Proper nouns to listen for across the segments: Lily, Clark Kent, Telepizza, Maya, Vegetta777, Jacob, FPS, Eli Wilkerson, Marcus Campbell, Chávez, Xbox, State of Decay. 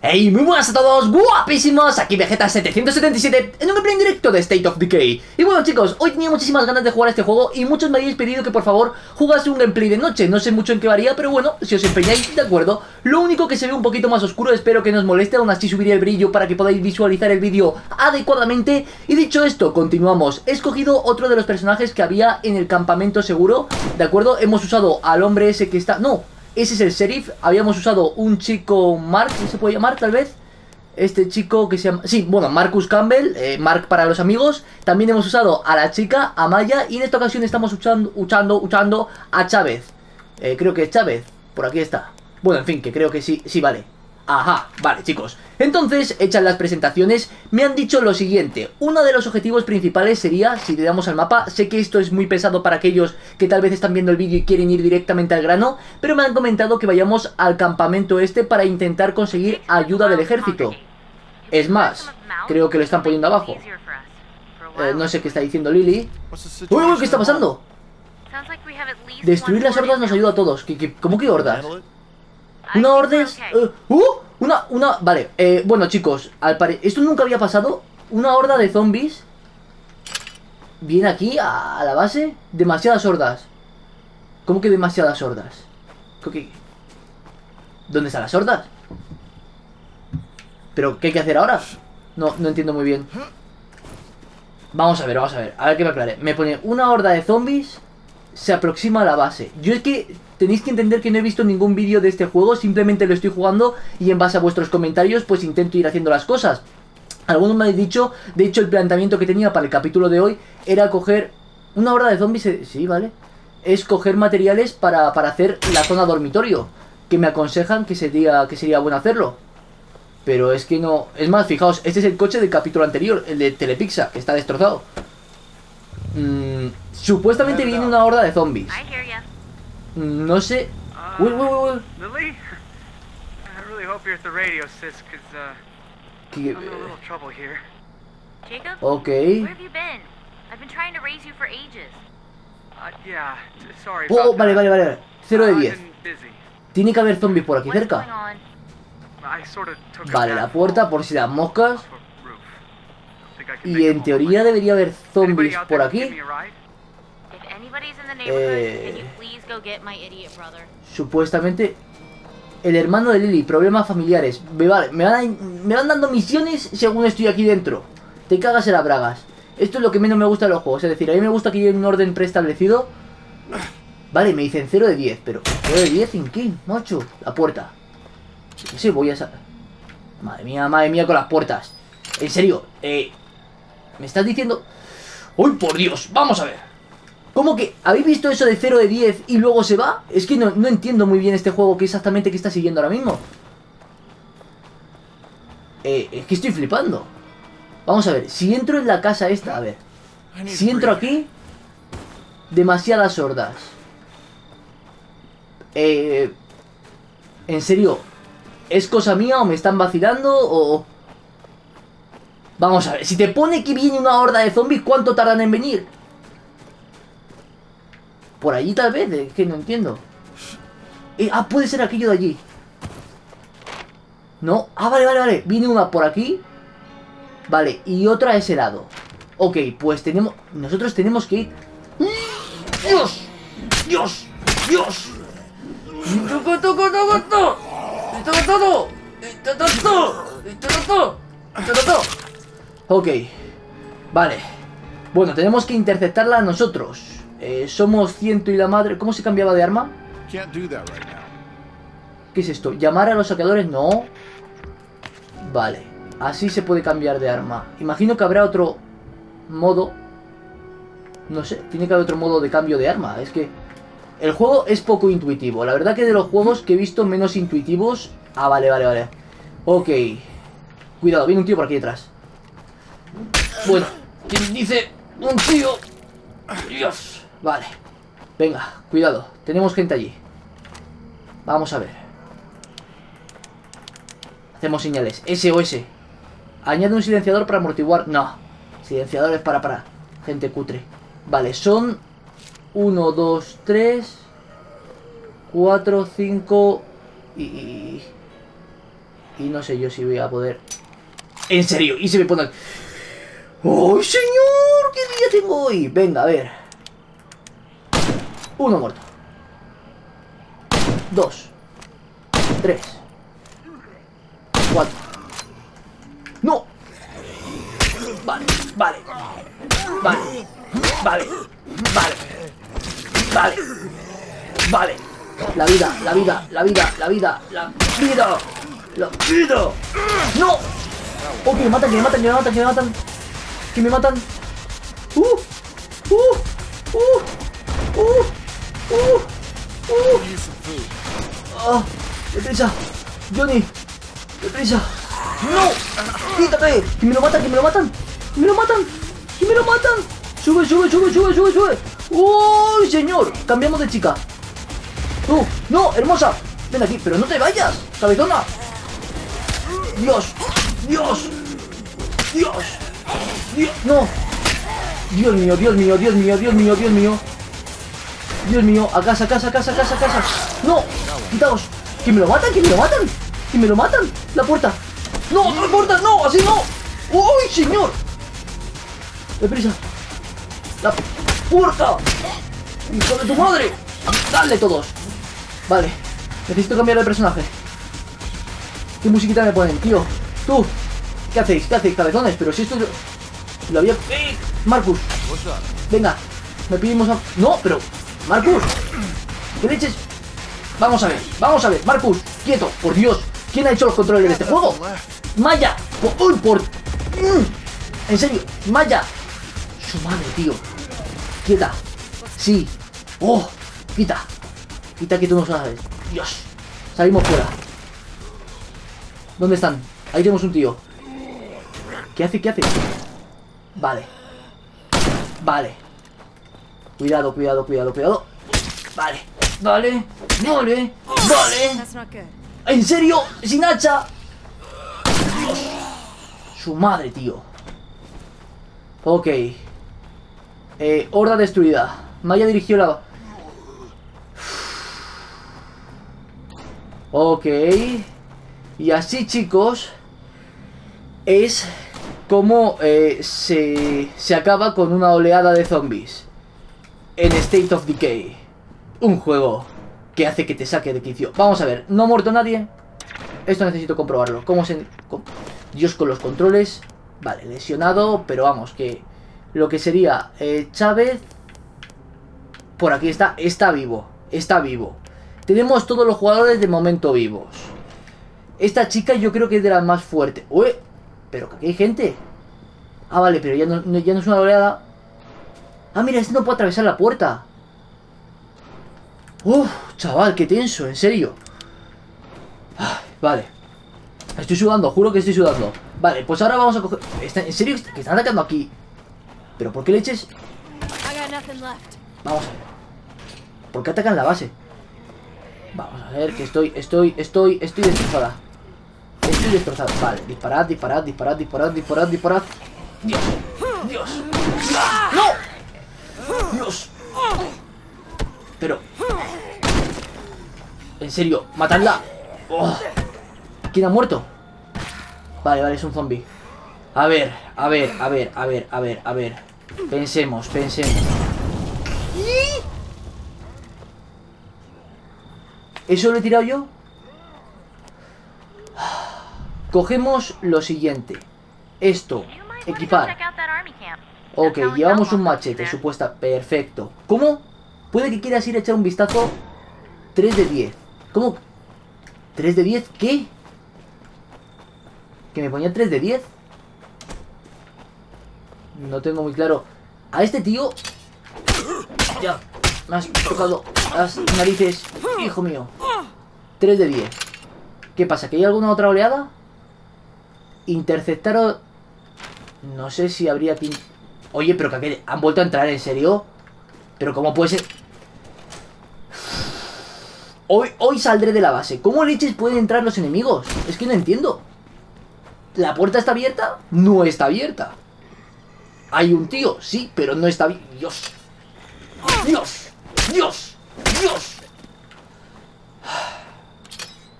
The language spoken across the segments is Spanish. Hey, muy buenas a todos, guapísimos, aquí Vegetta777 en un gameplay en directo de State of Decay. Y bueno chicos, hoy tenía muchísimas ganas de jugar a este juego y muchos me habéis pedido que por favor jugase un gameplay de noche. No sé mucho en qué varía, pero bueno, si os empeñáis, de acuerdo. Lo único que se ve un poquito más oscuro, espero que no os moleste, aún así subiré el brillo para que podáis visualizar el vídeo adecuadamente. Y dicho esto, continuamos. He escogido otro de los personajes que había en el campamento seguro, de acuerdo. Hemos usado al hombre ese que está... no, ese es el sheriff. Habíamos usado un chico, Mark, ¿se puede llamar tal vez? Este chico que se llama... sí, bueno, Marcus Campbell, Mark para los amigos. También hemos usado a la chica, a Maya. Y en esta ocasión estamos usando a Chávez. Creo que es Chávez, por aquí está. Bueno, en fin, que creo que sí, sí, vale. Ajá, vale chicos. Entonces, hechas las presentaciones, me han dicho lo siguiente. Uno de los objetivos principales sería, si le damos al mapa, sé que esto es muy pesado para aquellos que tal vez están viendo el vídeo y quieren ir directamente al grano, pero me han comentado que vayamos al campamento este para intentar conseguir ayuda del ejército. Es más, creo que lo están poniendo abajo. No sé qué está diciendo Lily. ¡Uy, uy! ¿Qué está pasando? Destruir las hordas nos ayuda a todos. ¿Cómo que hordas? ¿Una orden? Vale, bueno chicos, esto nunca había pasado. Una horda de zombies viene aquí a la base. Demasiadas hordas. ¿Cómo que demasiadas hordas? ¿Dónde están las hordas? ¿Pero qué hay que hacer ahora? No entiendo muy bien. Vamos a ver, a ver que me aclare. Me pone una horda de zombies se aproxima a la base. Yo es que tenéis que entender que no he visto ningún vídeo de este juego, simplemente lo estoy jugando y en base a vuestros comentarios pues intento ir haciendo las cosas. Algunos me habéis dicho, de hecho el planteamiento que tenía para el capítulo de hoy era coger una horda de zombies, sí, vale, es coger materiales para hacer la zona dormitorio, que me aconsejan que sería bueno hacerlo. Pero es que no, es más, fijaos, este es el coche del capítulo anterior, el de Telepizza, que está destrozado. Supuestamente viene una horda de zombies. No sé. Lily, I really hope you're at the radio, sis, 'cause I'm in a little trouble here. Jacob? Okay. Where have you been? I've been trying to raise you for ages. Yeah, sorry about that. Oh, vale. 0 de 10. Tiene que haber zombies por aquí cerca. Vale, la puerta por si las moscas. Y en teoría debería haber zombies por aquí. Supuestamente el hermano de Lily, problemas familiares. Me van dando misiones según estoy aquí dentro. Te cagas en las bragas. Esto es lo que menos me gusta de los juegos. Es decir, a mí me gusta que lleve un orden preestablecido. Vale, me dicen 0 de 10, pero 0 de 10 en qué, macho. La puerta. Sí, voy a... Madre mía con las puertas. En serio, me estás diciendo... ¡Uy, por Dios! Vamos a ver. ¿Cómo que? ¿Habéis visto eso de 0 de 10 y luego se va? Es que no entiendo muy bien este juego, que exactamente qué está siguiendo ahora mismo. Es que estoy flipando. Vamos a ver, si entro en la casa esta, a ver. Si entro aquí... Demasiadas hordas. En serio, ¿es cosa mía o me están vacilando o...? Vamos a ver, si te pone que viene una horda de zombies, ¿cuánto tardan en venir? Por allí tal vez, es que no entiendo. Puede ser aquello de allí. No, vale, viene una por aquí. Vale, y otra a ese lado. Ok, pues nosotros tenemos que ir. ¡Dios! ¡Toco! Ok, vale. Bueno, tenemos que interceptarla nosotros. Somos ciento y la madre... ¿Cómo se cambiaba de arma? ¿Qué es esto? ¿Llamar a los saqueadores? No. Vale, así se puede cambiar de arma. Imagino que habrá otro modo. No sé, tiene que haber otro modo de cambio de arma. Es que el juego es poco intuitivo. La verdad que de los juegos que he visto menos intuitivos... Vale. Ok. Cuidado, viene un tío por aquí detrás. Bueno, ¿quién dice un tío? Dios. Vale, venga, cuidado. Tenemos gente allí. Vamos a ver. Hacemos señales, SOS. Añade un silenciador para amortiguar. No, silenciadores para gente cutre. Vale, son 1, 2, 3 4, 5 y... Y no sé yo si voy a poder... En serio, y se me ponen... ¡Oh, señor! ¿Qué día tengo hoy? Venga, a ver. Uno muerto. Dos. Tres. Cuatro. ¡No! Vale, vale. Vale. Vale. Vale. Vale. Vale. La vida, la vida, la vida, la vida, la vida. ¡La vida! ¡No! ¡Oh, que me matan, que me matan, que me matan, que me matan! ¡Que me matan! ¡Ah! ¡Deprisa! ¡Johnny! ¡Deprisa! ¡No! ¡Quítate! ¡Que me lo matan, que me lo matan! ¡Que me lo matan! ¡Que me lo matan! ¡Sube, sube, sube, sube, sube, sube! ¡Uy, señor! ¡Cambiamos de chica! ¡No! ¡No, hermosa! ¡Ven aquí! ¡Pero no te vayas! ¡Cabezona! ¡Dios! ¡Dios! ¡Dios! ¡Dios! ¡No! ¡Dios mío! ¡Dios mío! ¡Dios mío! ¡Dios mío! ¡Dios mío! ¡Dios mío! ¡A casa! ¡A casa! ¡A casa! ¡A casa! ¡A casa! ¡No! ¡Quitaos! ¡Que me lo matan! ¡Que me lo matan! ¡Que me lo matan! ¡La puerta! ¡No! ¡No la puerta! ¡No! ¡Así no! ¡Uy, señor! ¡Deprisa! ¡La puerta! ¡Hijo de tu madre! ¡Dale todos! Vale. Necesito cambiar de personaje. ¿Qué musiquita me ponen, tío? ¡Tú! ¿Qué hacéis? ¿Qué hacéis, cabezones? Pero si esto... Lo había... ¡Ey! ¡Marcus! Venga, me pedimos a... ¡No, pero! ¡Marcus! ¿Qué leches? Vamos a ver, Marcus, quieto, por Dios. ¿Quién ha hecho los controles de este juego? ¡Maya! ¡Uy, por! En serio, Maya. Su madre, tío. Quieta. Sí. ¡Oh! Quita. Quita que tú no sabes. Dios. Salimos fuera. ¿Dónde están? Ahí tenemos un tío. ¿Qué hace? ¿Qué hace? Vale. Vale. Cuidado, cuidado, cuidado, cuidado. Vale. Vale. Vale. Vale. ¿En serio? ¡Sin hacha! Dios. Su madre, tío. Ok. Horda destruida. Maya dirigió la... Ok. Y así, chicos, es como se acaba con una oleada de zombies en State of Decay. Un juego que hace que te saque de quicio. Vamos a ver, no ha muerto nadie. Esto necesito comprobarlo. ¿Cómo se...? Dios, con los controles. Vale, lesionado, pero vamos, que lo que sería Chávez. Por aquí está, está vivo, está vivo. Tenemos todos los jugadores de momento vivos. Esta chica yo creo que es de las más fuertes. ¡Uy! Pero que aquí hay gente. Ah, vale, pero ya no es una oleada. Ah, mira, este no puede atravesar la puerta. ¡Uf! Chaval, qué tenso, en serio. Ah, vale. Estoy sudando, juro que estoy sudando. Vale, pues ahora vamos a coger... ¿En serio? ¿Que están atacando aquí? ¿Pero por qué le eches? Vamos a ver. ¿Por qué atacan la base? Vamos a ver, que estoy destrozada. Estoy destrozado. Vale, disparad, disparad, disparad, disparad, disparad, disparad. Dios, Dios. ¡No! Dios. Pero... En serio, matadla. Oh. ¿Quién ha muerto? Vale, vale, es un zombie. A ver, a ver, a ver, a ver, a ver, a ver. Pensemos, pensemos. ¿Eso lo he tirado yo? Cogemos lo siguiente. Esto, equipar. Ok, llevamos un machete, supuesta. Perfecto. ¿Cómo? Puede que quieras ir a echar un vistazo. 3 de 10. ¿Cómo? ¿3 de 10? ¿Qué? ¿Que me ponía 3 de 10? No tengo muy claro. A este tío... Ya, me has tocado las narices, hijo mío. 3 de 10. ¿Qué pasa? ¿Que hay alguna otra oleada? Interceptaron... No sé si habría... Oye, pero que han vuelto a entrar, ¿en serio? Pero ¿cómo puede ser? Hoy saldré de la base. ¿Cómo leches pueden entrar los enemigos? Es que no entiendo. ¿La puerta está abierta? No está abierta. Hay un tío, sí, pero no está abierta. Dios. Dios. Dios. Dios.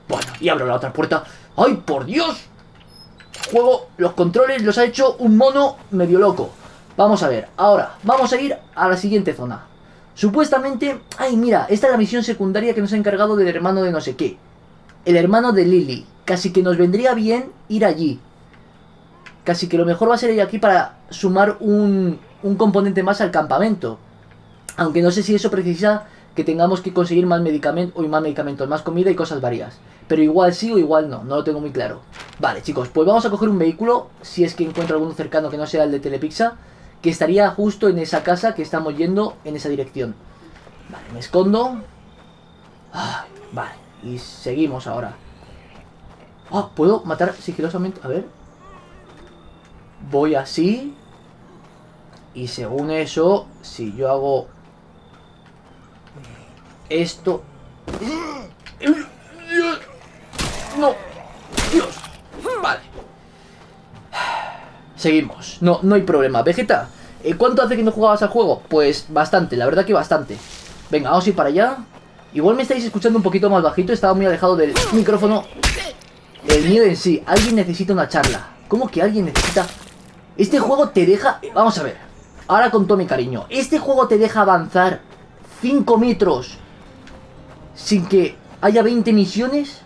Bueno, y abro la otra puerta. ¡Ay, por Dios! Juego, los controles los ha hecho un mono medio loco. Vamos a ver, ahora, vamos a ir a la siguiente zona. Supuestamente, ay mira, esta es la misión secundaria que nos ha encargado del hermano de no sé qué. El hermano de Lily. Casi que nos vendría bien ir allí. Casi que lo mejor va a ser ir aquí para sumar un componente más al campamento. Aunque no sé si eso precisa que tengamos que conseguir más medicamentos, más comida y cosas varias. Pero igual sí o igual no, no lo tengo muy claro. Vale chicos, pues vamos a coger un vehículo, si es que encuentro alguno cercano que no sea el de Telepizza, que estaría justo en esa casa que estamos yendo en esa dirección. Vale, me escondo. Ay, vale, y seguimos ahora. Ah, ¿puedo matar sigilosamente? A ver. Voy así. Y según eso, si yo hago esto... ¡No! ¡Dios! Vale. Seguimos. No, no hay problema. Vegetta, ¿cuánto hace que no jugabas al juego? Pues bastante, la verdad que bastante. Venga, vamos a ir para allá. Igual me estáis escuchando un poquito más bajito. Estaba muy alejado del micrófono. El miedo en sí. Alguien necesita una charla. ¿Cómo que alguien necesita...? Este juego te deja... Vamos a ver. Ahora con todo mi cariño. Este juego te deja avanzar 5 metros sin que haya 20 misiones.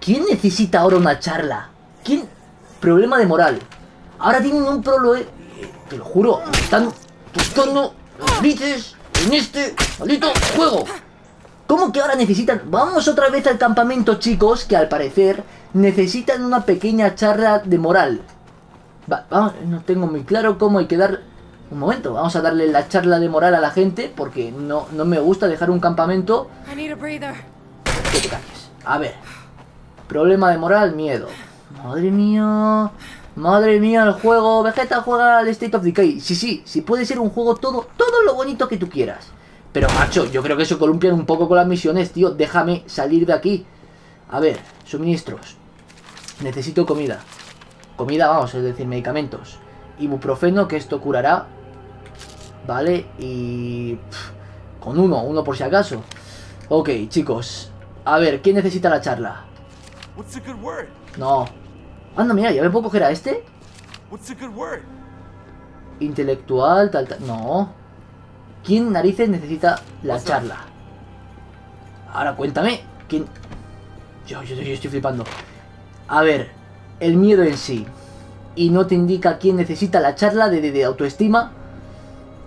¿Quién necesita ahora una charla? ¿Quién? Problema de moral. Ahora tienen un problema... Te lo juro, me están buscando los bichos en este maldito juego. ¿Cómo que ahora necesitan? Vamos otra vez al campamento, chicos, que al parecer necesitan una pequeña charla de moral. Vamos, no tengo muy claro cómo hay que dar... Un momento, vamos a darle la charla de moral a la gente, porque no me gusta dejar un campamento... Que te calles. A ver... Problema de moral, miedo. Madre mía. Madre mía el juego. Vegetta juega al State of Decay. Sí, puede ser un juego todo lo bonito que tú quieras. Pero macho, yo creo que se columpian un poco con las misiones, tío. Déjame salir de aquí. A ver, suministros. Necesito comida. Comida, vamos, es decir, medicamentos. Ibuprofeno, que esto curará. Vale, y... con uno por si acaso. Ok, chicos. A ver, ¿quién necesita la charla? No. Anda, mira, ya me puedo coger a este. Intelectual, tal. No. ¿Quién narices necesita la charla? Ahora cuéntame. ¿Quién? Yo estoy flipando. A ver, el miedo en sí. Y no te indica quién necesita la charla de autoestima.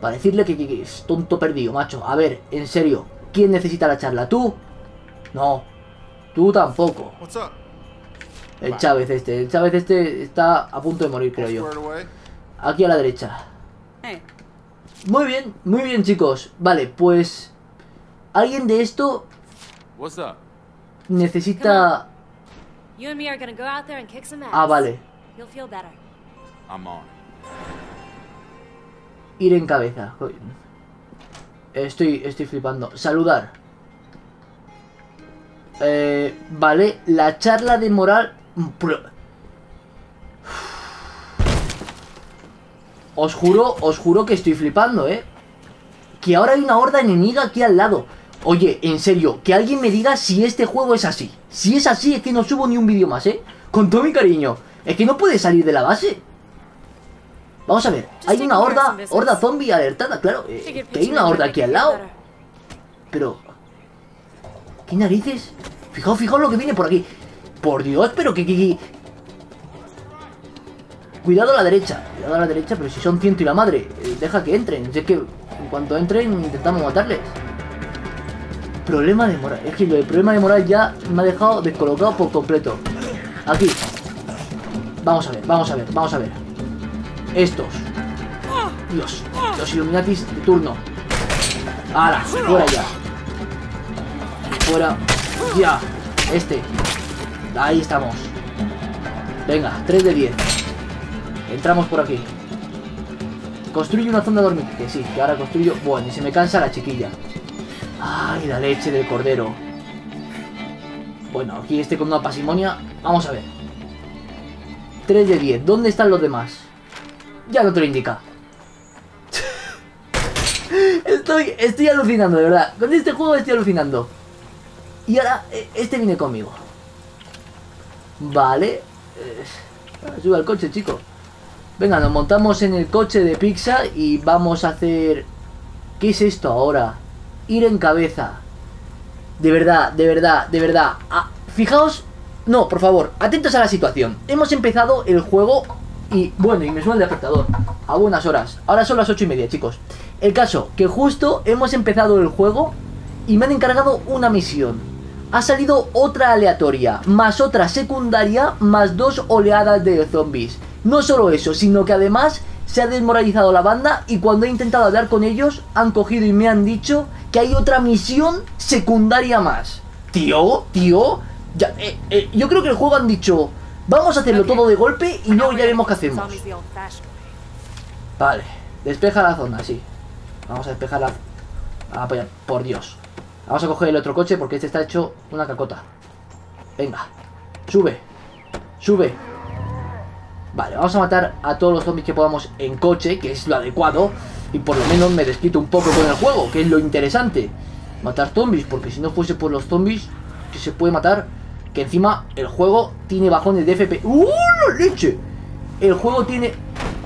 Para decirle que es tonto perdido, macho. A ver, en serio, ¿quién necesita la charla? ¿Tú? No. Tú tampoco. El Chávez este está a punto de morir, creo yo. Aquí a la derecha. Muy bien, chicos. Vale, pues... Alguien de esto... Necesita... Ah, vale. Ir en cabeza. Estoy flipando. Saludar. Vale, la charla de moral. Os juro que estoy flipando, que ahora hay una horda enemiga aquí al lado. Oye, en serio, que alguien me diga si este juego es así. Si es así, es que no subo ni un vídeo más, con todo mi cariño. Es que no puede salir de la base. Vamos a ver, hay una horda zombie alertada, claro, que hay una horda aquí al lado. Pero... ¿qué narices? Fijaos lo que viene por aquí. Por Dios, pero que... Cuidado a la derecha. Cuidado a la derecha, pero si son 100 y la madre. Deja que entren. Si es que en cuanto entren intentamos matarles. Problema de moral. Es que lo del problema de moral ya me ha dejado descolocado por completo. Aquí. Vamos a ver. Estos. Dios. Los Illuminatis de turno. ¡Hala! Fuera ya. Fuera, ya, ahí estamos. Venga, 3 de 10. Entramos por aquí. Construyo una zona dormida. Que sí, que ahora construyo. Bueno, y se me cansa la chiquilla. Ay, la leche del cordero. Bueno, aquí con una pasimonia. Vamos a ver. 3 de 10. ¿Dónde están los demás? Ya no te lo indica. Estoy alucinando, de verdad. Con este juego estoy alucinando. Y ahora, este viene conmigo. Vale. Sube al coche, chico. Venga, nos montamos en el coche de Pizza y vamos a hacer... ¿Qué es esto ahora? Ir en cabeza. De verdad, de verdad, de verdad. Ah, fijaos... No, por favor, atentos a la situación. Hemos empezado el juego y... Bueno, y me suena el despertador. A buenas horas. Ahora son las 8:30, chicos. El caso, que justo hemos empezado el juego y me han encargado una misión. Ha salido otra aleatoria, más otra secundaria, más dos oleadas de zombies. No solo eso, sino que además se ha desmoralizado la banda y cuando he intentado hablar con ellos, han cogido y me han dicho que hay otra misión secundaria más. Tío, ya, yo creo que el juego han dicho, vamos a hacerlo todo de golpe y luego ya vemos qué hacemos. Vale, despeja la zona, sí. Vamos a despejar la... Ah, por Dios. Vamos a coger el otro coche porque este está hecho una cacota. Venga, sube. Sube. Vale, vamos a matar a todos los zombies que podamos en coche, que es lo adecuado. Y por lo menos me desquito un poco con el juego, que es lo interesante. Matar zombies, porque si no fuese por los zombies que se puede matar, que encima el juego tiene bajones de FPS. ¡Uh, la leche! El juego tiene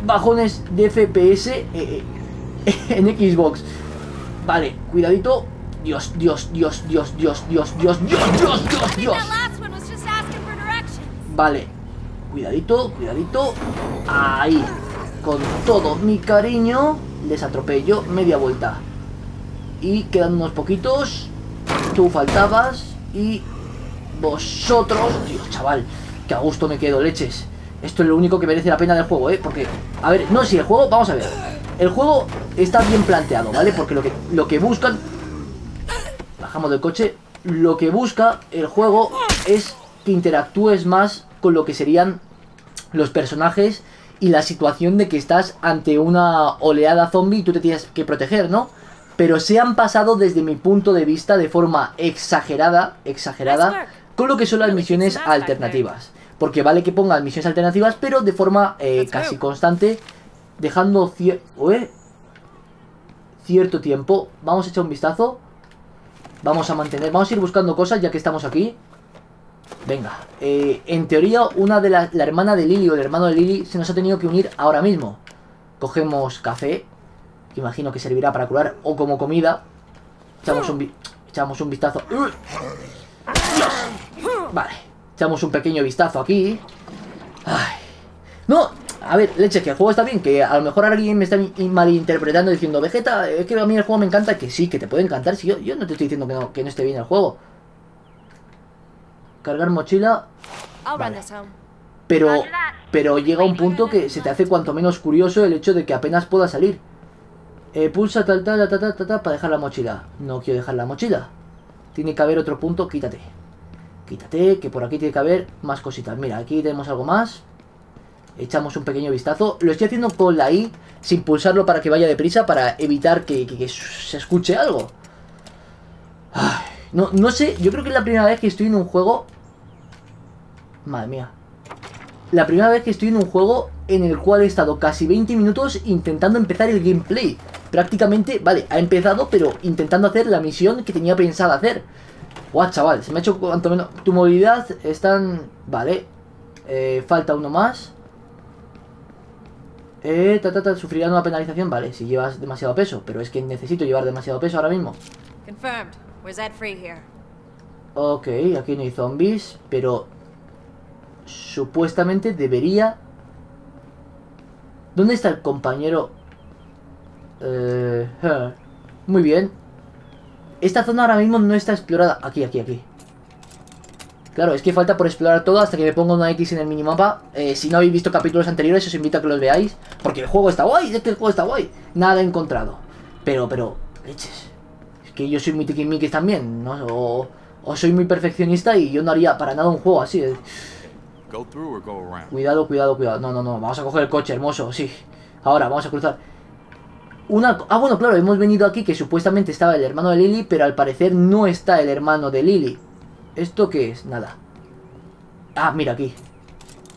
bajones de FPS en Xbox. Vale, cuidadito. Dios. Vale, cuidadito. Ahí. Con todo mi cariño les atropello media vuelta. Y quedan unos poquitos. Tú faltabas. Y vosotros. Dios, chaval, que a gusto me quedo, leches. Esto es lo único que merece la pena del juego, porque, a ver, no, si el juego, vamos a ver. El juego está bien planteado, ¿vale? Porque lo que buscan... Bajamos del coche. Lo que busca el juego es que interactúes más con lo que serían los personajes y la situación de que estás ante una oleada zombie y tú te tienes que proteger, ¿no? Pero se han pasado desde mi punto de vista de forma exagerada, con lo que son las misiones alternativas. Porque vale que pongan misiones alternativas, pero de forma casi constante, dejando cierto tiempo. Vamos a echar un vistazo. Vamos a mantener, vamos a ir buscando cosas ya que estamos aquí. Venga, en teoría una de la hermana de Lily o el hermano de Lily se nos ha tenido que unir ahora mismo. Cogemos café, que imagino que servirá para curar o como comida. Echamos un vistazo. Vale, echamos un pequeño vistazo aquí. Ay. No, a ver, leche, que el juego está bien, que a lo mejor alguien me está malinterpretando diciendo, Vegetta, es que a mí el juego me encanta, que sí, que te puede encantar, si yo no te estoy diciendo que no esté bien el juego. Cargar mochila. Vale. Pero llega un punto que se te hace cuanto menos curioso el hecho de que apenas pueda salir. Pulsa tal para dejar la mochila. No quiero dejar la mochila. Tiene que haber otro punto, quítate, que por aquí tiene que haber más cositas. Mira, aquí tenemos algo más. Echamos un pequeño vistazo. Lo estoy haciendo con la I, sin pulsarlo para que vaya deprisa, para evitar que se escuche algo. Ay, no sé, yo creo que es la primera vez que estoy en un juego... Madre mía. La primera vez que estoy en un juego en el cual he estado casi 20 minutos intentando empezar el gameplay. Prácticamente, vale, ha empezado, pero intentando hacer la misión que tenía pensada hacer. Guau, chaval, se me ha hecho cuanto menos... Tu movilidad están... Vale. Falta uno más. Sufrirán una penalización, vale, si llevas demasiado peso. Pero es que necesito llevar demasiado peso ahora mismo. Ok, aquí no hay zombies. Pero supuestamente debería... ¿Dónde está el compañero? Muy bien. Esta zona ahora mismo no está explorada. Aquí. Claro, es que falta por explorar todo hasta que me ponga una X en el minimapa. Si no habéis visto capítulos anteriores, os invito a que los veáis. Porque el juego está guay, es que el juego está guay. Nada he encontrado. Pero, leches. Es que yo soy muy tiquismiquis también, ¿no? O soy muy perfeccionista y yo no haría para nada un juego así. Cuidado. No. Vamos a coger el coche, hermoso, sí. Ahora, vamos a cruzar. Ah, bueno, claro, hemos venido aquí que supuestamente estaba el hermano de Lily, pero al parecer no está el hermano de Lily. ¿Esto qué es? Nada. Ah, mira aquí.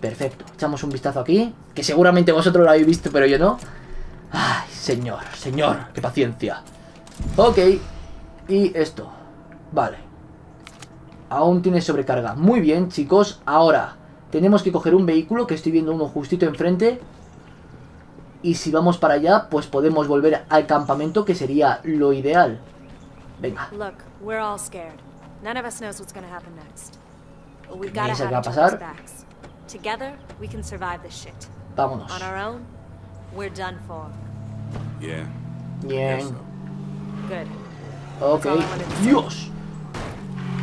Perfecto. Echamos un vistazo aquí. Que seguramente vosotros lo habéis visto, pero yo no. Ay, señor. Qué paciencia. Ok. Y esto. Vale. Aún tiene sobrecarga. Muy bien, chicos. Ahora, Tenemos que coger un vehículo, que estoy viendo uno justito enfrente. Y si vamos para allá, pues podemos volver al campamento, que sería lo ideal. Venga. Mira qué va a pasar. Vámonos. Bien. Ok. ¡Dios!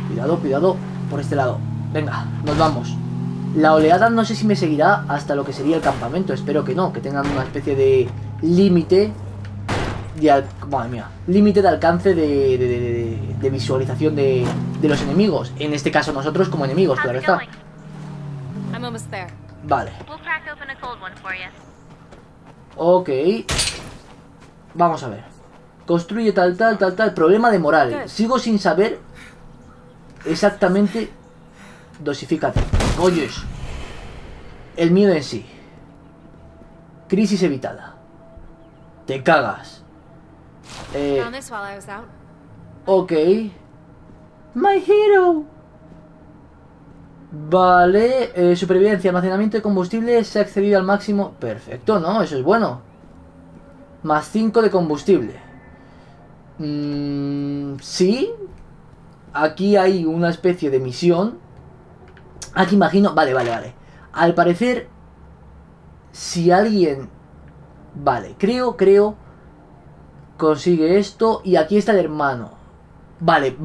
Cuidado, cuidado por este lado. Venga, nos vamos. La oleada no sé si me seguirá hasta lo que sería el campamento. Espero que no, que tengan una especie de límite de alcance de visualización de los enemigos. En este caso nosotros como enemigos, claro está. Vale. Ok. Vamos a ver. Construye tal. Problema de moral. Sigo sin saber exactamente. Dosifícate. Oyes. El miedo en sí. Crisis evitada. Te cagas. Ok. My hero. Vale. Supervivencia, almacenamiento de combustible se ha excedido al máximo. Perfecto, ¿no? Eso es bueno. Más 5 de combustible. Sí. Aquí hay una especie de misión. Aquí imagino... Vale. Al parecer... Si alguien... Vale, creo... Consigue esto... Y aquí está el hermano... Vale...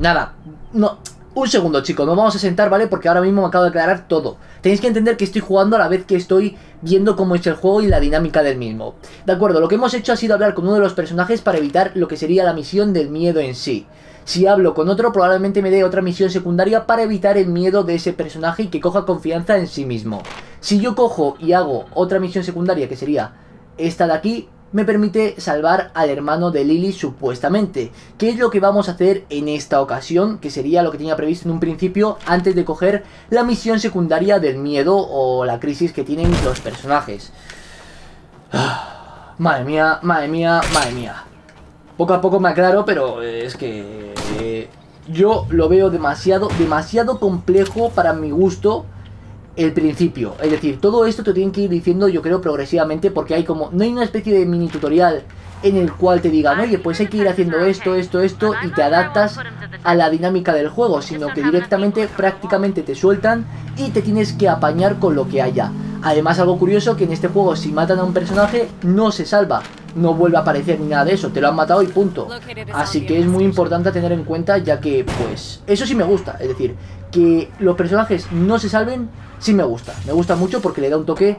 Nada... No... Un segundo, chicos... Nos vamos a sentar, ¿vale? Porque ahora mismo me acabo de aclarar todo... Tenéis que entender que estoy jugando a la vez que estoy... Viendo cómo es el juego y la dinámica del mismo... De acuerdo... Lo que hemos hecho ha sido hablar con uno de los personajes... Para evitar lo que sería la misión del miedo en sí... Si hablo con otro, probablemente me dé otra misión secundaria para evitar el miedo de ese personaje y que coja confianza en sí mismo. Si yo cojo y hago otra misión secundaria, que sería esta de aquí, me permite salvar al hermano de Lily supuestamente. ¿Qué es lo que vamos a hacer en esta ocasión? Que sería lo que tenía previsto en un principio antes de coger la misión secundaria del miedo o la crisis que tienen los personajes. Madre mía. Poco a poco me aclaro, pero es que yo lo veo demasiado complejo para mi gusto el principio. Es decir, todo esto te tienen que ir diciendo, yo creo, progresivamente, porque hay como... No hay una especie de mini tutorial en el cual te digan, oye, pues hay que ir haciendo esto, y te adaptas a la dinámica del juego, sino que directamente, prácticamente te sueltan y te tienes que apañar con lo que haya. Además, algo curioso, que en este juego, si matan a un personaje, no se salva. No vuelve a aparecer ni nada de eso, te lo han matado y punto. Así que es muy importante tener en cuenta, ya que, pues, eso sí me gusta. Es decir, que los personajes no se salven, sí me gusta. Me gusta mucho porque le da un toque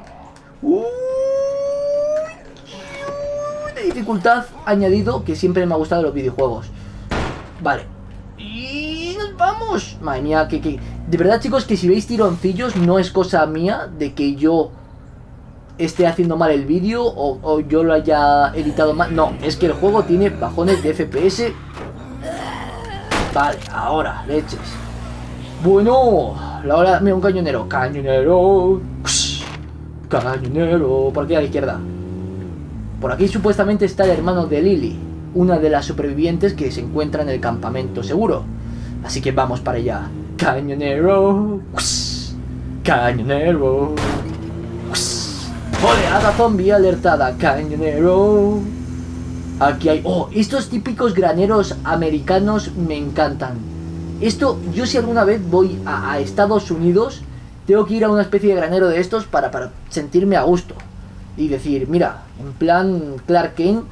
de dificultad añadido que siempre me ha gustado de los videojuegos. Vale. Y nos vamos. Madre mía, que... De verdad, chicos, que si veis tironcillos no es cosa mía de que yo... esté haciendo mal el vídeo o yo lo haya editado mal. No, es que el juego tiene bajones de FPS. Vale, ahora, leches. Bueno, la hora... Mira, un cañonero. Cañonero. Por aquí a la izquierda. Por aquí supuestamente está el hermano de Lily, una de las supervivientes que se encuentra en el campamento seguro. Así que vamos para allá. Cañonero. Oleada zombie alertada. Cañonero. Aquí hay... Oh, estos típicos graneros americanos me encantan. Esto, yo si alguna vez voy a Estados Unidos, tengo que ir a una especie de granero de estos para sentirme a gusto. Y decir, mira, en plan Clark Kent,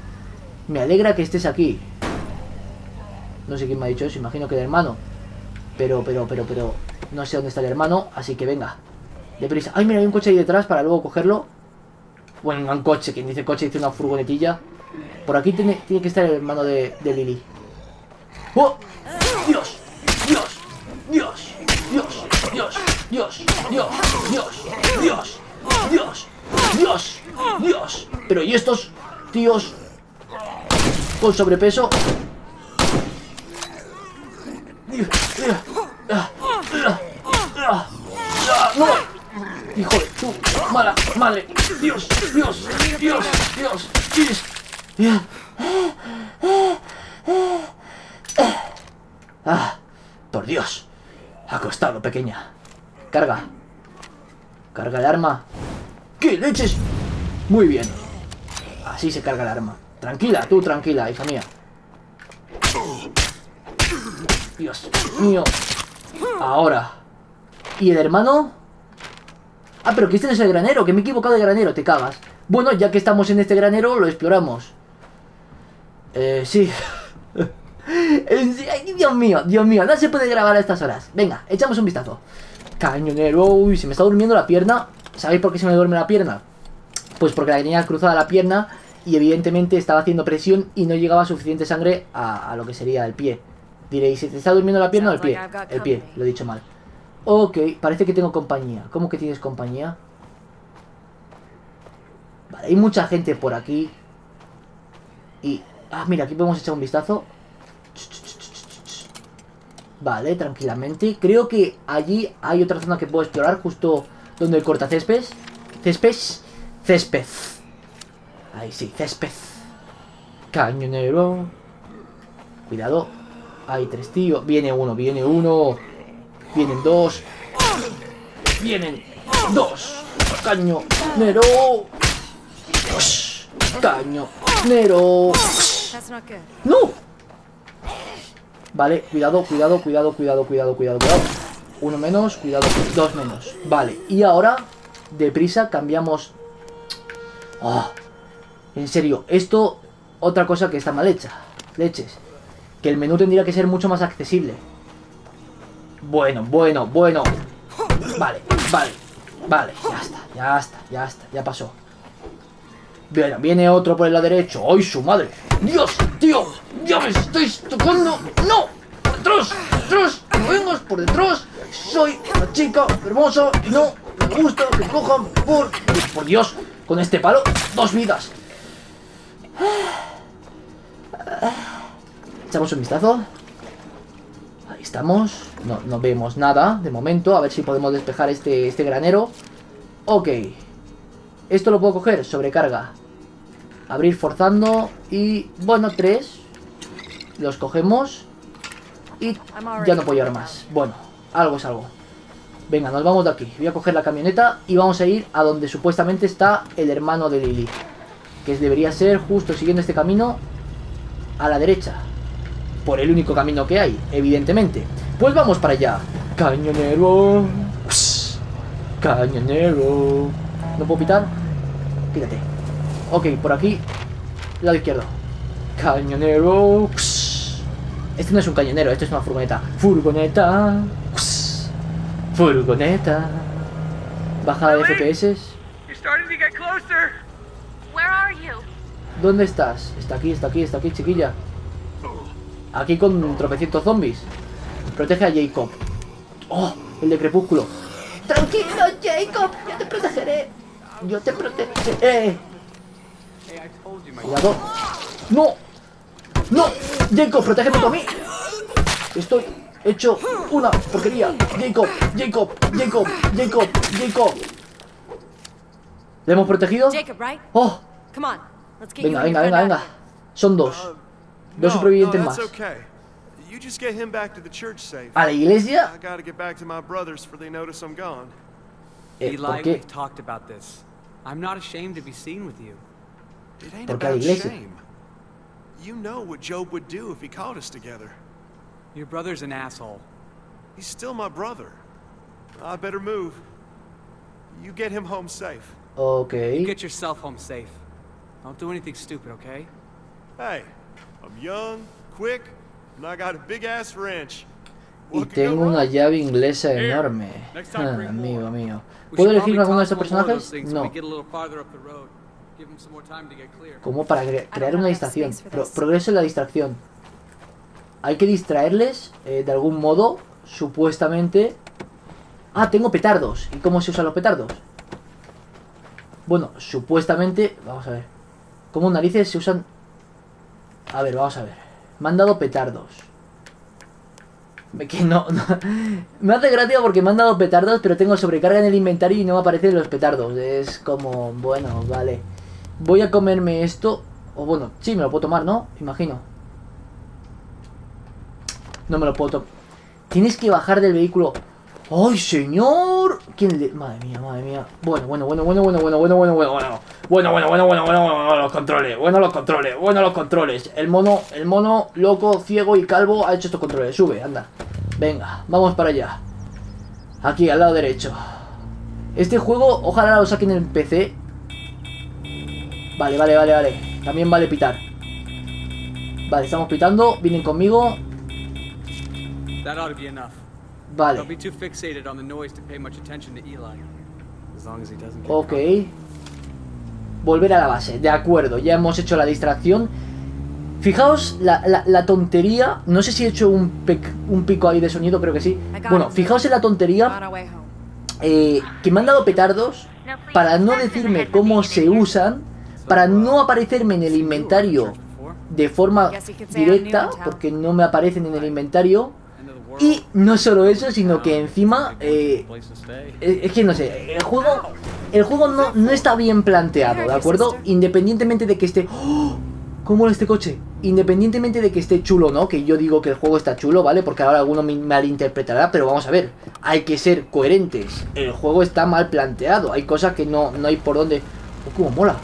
me alegra que estés aquí. No sé quién me ha dicho eso, imagino que el hermano. Pero, no sé dónde está el hermano, así que venga. Deprisa. Ay, mira, hay un coche ahí detrás para luego cogerlo. Bueno, un coche, quien dice coche dice una furgonetilla. Por aquí tiene que estar el hermano de Lily. ¡Oh! ¡Dios! Pero ¿y estos tíos con sobrepeso? ¡No! Hijo de tu mala madre. Dios. Ah, por Dios. Acostado, pequeña. Carga. Carga el arma. ¡Qué leches! Muy bien. Así se carga el arma. Tranquila, tú tranquila, hija mía. Dios mío. Ahora. ¿Y el hermano? Ah, pero que este es el granero, que me he equivocado de granero, te cagas. Bueno, ya que estamos en este granero, lo exploramos. Sí. Ay, Dios mío, no se puede grabar a estas horas. Venga, echamos un vistazo. Cañonero, uy, se me está durmiendo la pierna. ¿Sabéis por qué se me duerme la pierna? Pues porque la tenía cruzada la pierna y evidentemente estaba haciendo presión y no llegaba suficiente sangre a lo que sería el pie. Diréis, ¿se te está durmiendo la pierna o el pie? El pie, lo he dicho mal. Ok, parece que tengo compañía. ¿Cómo que tienes compañía? Vale, hay mucha gente por aquí. Y... ah, mira, aquí podemos echar un vistazo. Vale, tranquilamente. Creo que allí hay otra zona que puedo explorar, justo donde el cortacésped. Césped. Ahí sí, césped. Cañonero. Cuidado. Hay tres tíos. Viene uno. Vienen dos. Vienen dos. Cañonero. Cañonero. ¡No! Vale, cuidado. Uno menos, cuidado, dos menos. Vale, y ahora, deprisa, cambiamos. Oh, en serio, esto, otra cosa que está mal hecha. Leches. Que el menú tendría que ser mucho más accesible. Bueno. Vale. Ya está. Ya pasó. Bueno, viene otro por el lado derecho. ¡Ay, su madre! ¡Dios, tío! ¡Ya me estáis tocando! ¡No! ¡Por detrás! ¡Vengo por detrás! ¡Soy una chica hermosa! ¡No me gusta que cojan por... por Dios! Con este palo, dos vidas. Echamos un vistazo. Ahí estamos. No vemos nada de momento. A ver si podemos despejar este granero. Ok. Esto lo puedo coger. Sobrecarga. Abrir forzando y... bueno, tres. Los cogemos. Y ya no puedo llevar más. Bueno, algo es algo. Venga, nos vamos de aquí. Voy a coger la camioneta y vamos a ir a donde supuestamente está el hermano de Lily. Que debería ser justo siguiendo este camino a la derecha. Por el único camino que hay, evidentemente. Pues vamos para allá. Cañonero. Psh, cañonero. ¿No puedo pitar? Pítate. Ok, por aquí. Lado izquierdo. Cañonero. Psh. Este no es un cañonero, esto es una furgoneta. Furgoneta. Psh. Furgoneta. Bajada de FPS. ¿Dónde estás? Está aquí, chiquilla. Aquí con tropecientos zombies. Protege a Jacob. ¡Oh! El de Crepúsculo. ¡Tranquilo, Jacob! ¡Yo te protegeré! ¡Cuidado! ¡No! ¡No! ¡Jacob, protégeme tú a mí! Estoy hecho una porquería. ¡Jacob! ¿Le hemos protegido? ¡Oh! Venga. Son dos. Dos supervivientes más. A la iglesia. ¿Por qué? Porque a la iglesia. Okay. Y tengo una llave inglesa enorme. Amigo mío. ¿Puedo elegir alguno de estos personajes? No. Como para crear una distracción. Progreso en la distracción. Hay que distraerles de algún modo. Supuestamente. Ah, tengo petardos. ¿Y cómo se usan los petardos? Bueno, supuestamente. Vamos a ver. ¿Cómo narices se usan? A ver, vamos a ver. Me han dado petardos. Que no. Me hace gracia porque me han dado petardos, pero tengo sobrecarga en el inventario y no me aparecen los petardos. Es como... bueno, vale. Voy a comerme esto. O bueno, sí, me lo puedo tomar, ¿no? Imagino. No me lo puedo tomar. Tienes que bajar del vehículo. ¡Ay, señor! ¿Quién le...? Madre mía, madre mía. Bueno, los controles. Bueno, los controles. El mono loco, ciego y calvo ha hecho estos controles. Sube, anda. Venga, vamos para allá. Aquí, al lado derecho. Este juego, ojalá lo saquen en PC. Vale. También vale pitar. Vale, estamos pitando. Vienen conmigo. Vale. Ok. Volver a la base. De acuerdo, ya hemos hecho la distracción. Fijaos la tontería. No sé si he hecho un pico ahí de sonido, creo que sí. Bueno, fijaos en la tontería que me han dado petardos para no decirme cómo se usan, para no aparecerme en el inventario de forma directa, porque no me aparecen en el inventario. Y no solo eso, sino que encima es que no sé, el juego no está bien planteado, ¿de acuerdo? Independientemente de que esté... ¡Oh! ¿Cómo es este coche? Independientemente de que esté chulo, ¿no? Que yo digo que el juego está chulo, ¿vale? Porque ahora alguno me malinterpretará, pero vamos a ver, hay que ser coherentes. El juego está mal planteado, hay cosas que no hay por dónde... ¡Oh, cómo mola!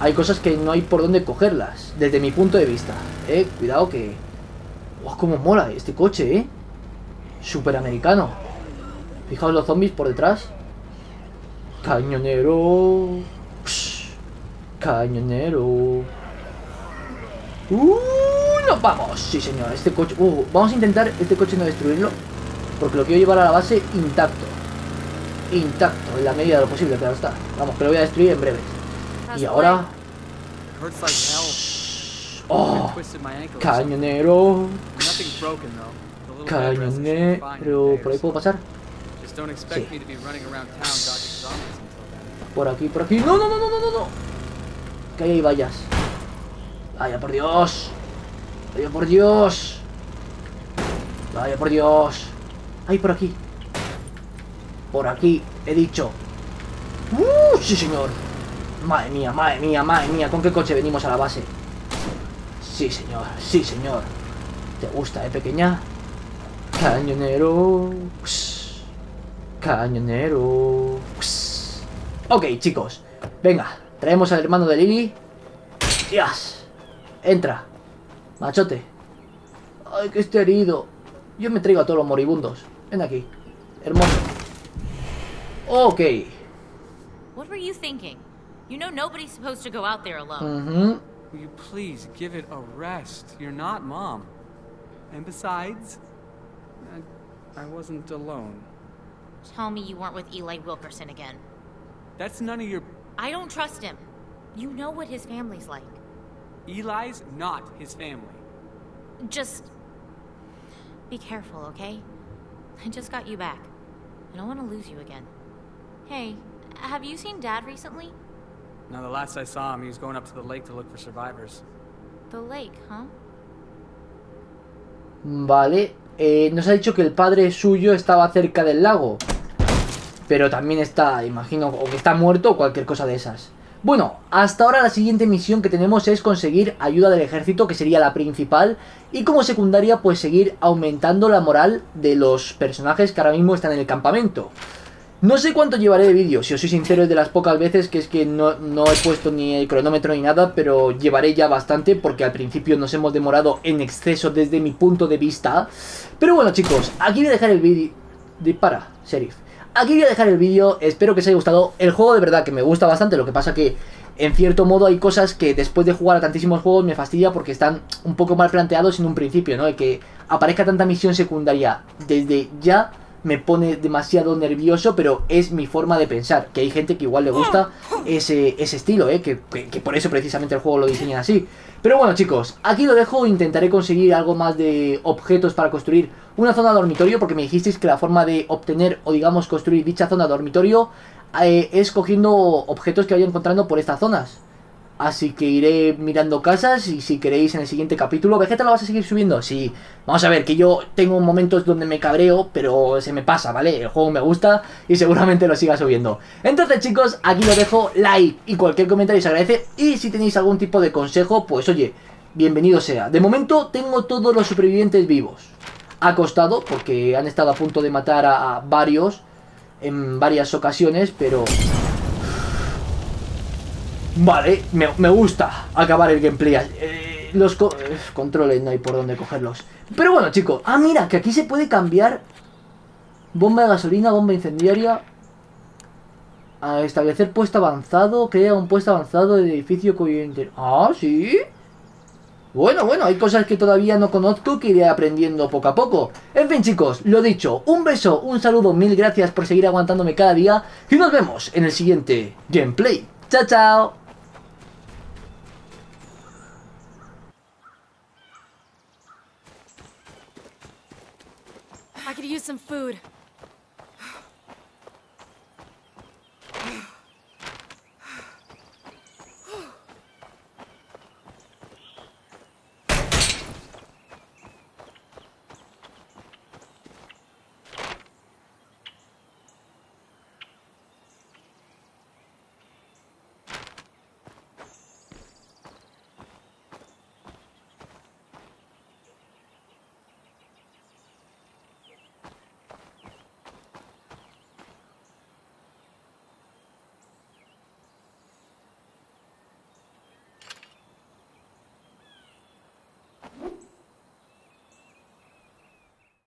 Hay cosas que no hay por dónde cogerlas, desde mi punto de vista, ¿eh? Cuidado que... ¡Wow! ¡Cómo mola este coche, eh! Súper americano. Fijaos los zombies por detrás. Cañonero. Psh, cañonero. ¡Nos vamos! Sí, señor. Este coche... vamos a intentar este coche no destruirlo, porque lo quiero llevar a la base intacto. Intacto, en la medida de lo posible, claro está. Vamos, que lo voy a destruir en breve. Y ahora... Psh, ¡oh! ¡Cañonero! ¡Cañonero! ¿Por ahí puedo pasar? Sí. Por aquí. ¡No! Que ahí hay vallas. ¡Vaya por Dios! ¡Ay, por aquí! Por aquí, he dicho. ¡Uh! ¡Sí, señor! Madre mía. ¿Con qué coche venimos a la base? Sí, señor. ¿Te gusta, pequeña? Cañonero. Pss, cañonero. Pss. Ok, chicos. Venga, traemos al hermano de Lily. ¡Dios! Entra. Machote. Ay, que esté herido. Yo me traigo a todos los moribundos. Ven aquí. Hermoso. Ok. What were you thinking? You know nobody's supposed to go out there alone. Will you please give it a rest? You're not mom. And besides, I wasn't alone. Tell me you weren't with Eli Wilkerson again. That's none of your... I don't trust him. You know what his family's like. Eli's not his family. Just... be careful, okay? I just got you back. I don't want to lose you again. Hey, have you seen Dad recently? No, the last I saw him, he was going up to the lake to look for survivors. The lake, huh? Vale, nos ha dicho que el padre suyo estaba cerca del lago, pero también está, imagino, o que está muerto o cualquier cosa de esas. Bueno, hasta ahora la siguiente misión que tenemos es conseguir ayuda del ejército, que sería la principal, y como secundaria pues seguir aumentando la moral de los personajes que ahora mismo están en el campamento. No sé cuánto llevaré de vídeo, si os soy sincero, es de las pocas veces que es que no he puesto ni el cronómetro ni nada, pero llevaré ya bastante porque al principio nos hemos demorado en exceso desde mi punto de vista. Pero bueno, chicos, aquí voy a dejar el vídeo... Dispara, sheriff. Aquí voy a dejar el vídeo, espero que os haya gustado. El juego de verdad que me gusta bastante, lo que pasa que en cierto modo hay cosas que después de jugar a tantísimos juegos me fastidia porque están un poco mal planteados en un principio, ¿no? El que aparezca tanta misión secundaria desde ya... me pone demasiado nervioso, pero es mi forma de pensar, que hay gente que igual le gusta ese estilo, que por eso precisamente el juego lo diseñan así. Pero bueno, chicos, aquí lo dejo, intentaré conseguir algo más de objetos para construir una zona dormitorio, porque me dijisteis que la forma de obtener o digamos construir dicha zona dormitorio es cogiendo objetos que vaya encontrando por estas zonas. Así que iré mirando casas y si queréis en el siguiente capítulo... ¿Vegetta lo vas a seguir subiendo? Sí. Vamos a ver, que yo tengo momentos donde me cabreo, pero se me pasa, ¿vale? El juego me gusta y seguramente lo siga subiendo. Entonces, chicos, aquí lo dejo. Like y cualquier comentario se agradece. Y si tenéis algún tipo de consejo, pues oye, bienvenido sea. De momento tengo todos los supervivientes vivos. ha costado porque han estado a punto de matar a varios en varias ocasiones, pero... Vale, me gusta acabar el gameplay. Los controles no hay por dónde cogerlos. Pero bueno, chicos. Ah, mira, que aquí se puede cambiar bomba de gasolina, bomba incendiaria. A establecer puesto avanzado. Crea un puesto avanzado de edificio coyuntural. Ah, sí. Bueno, hay cosas que todavía no conozco que iré aprendiendo poco a poco. En fin, chicos, lo dicho. Un beso, un saludo, mil gracias por seguir aguantándome cada día. Y nos vemos en el siguiente gameplay. ¡Chao, chao! I could use some food.